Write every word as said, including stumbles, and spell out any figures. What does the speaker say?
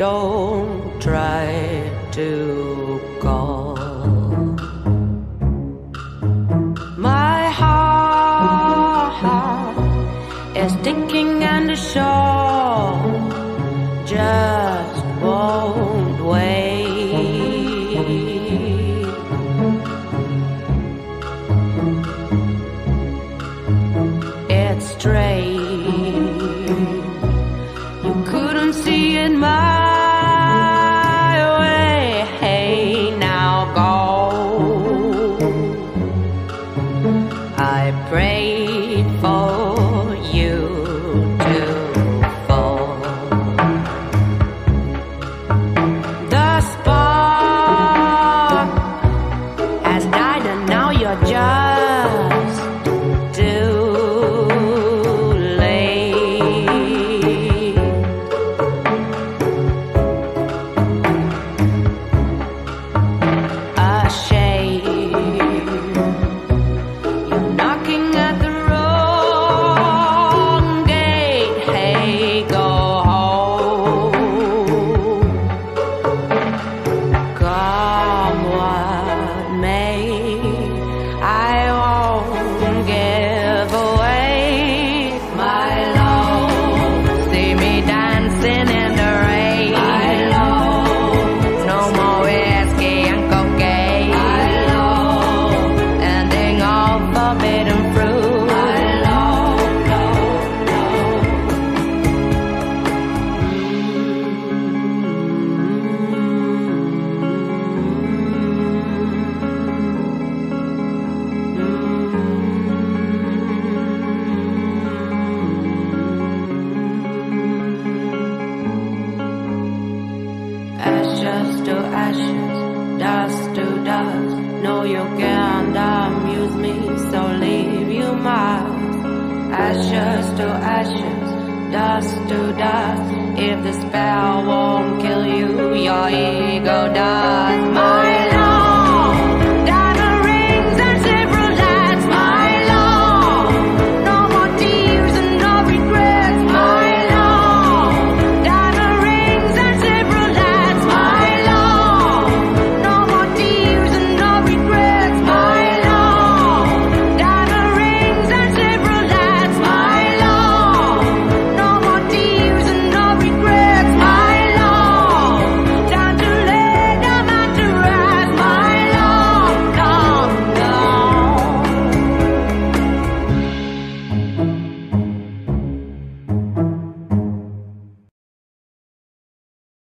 Don't try to call. My heart is sticking and sore, just won't wait. It's strange, you couldn't see it my I prayed for you to fall. The spark has died and now you're just too late. A shame. Ashes to ashes, dust to dust. No, you can't amuse me, so leave you must. Ashes to ashes, dust to dust. If the spell won't kill you, your ego does. My love.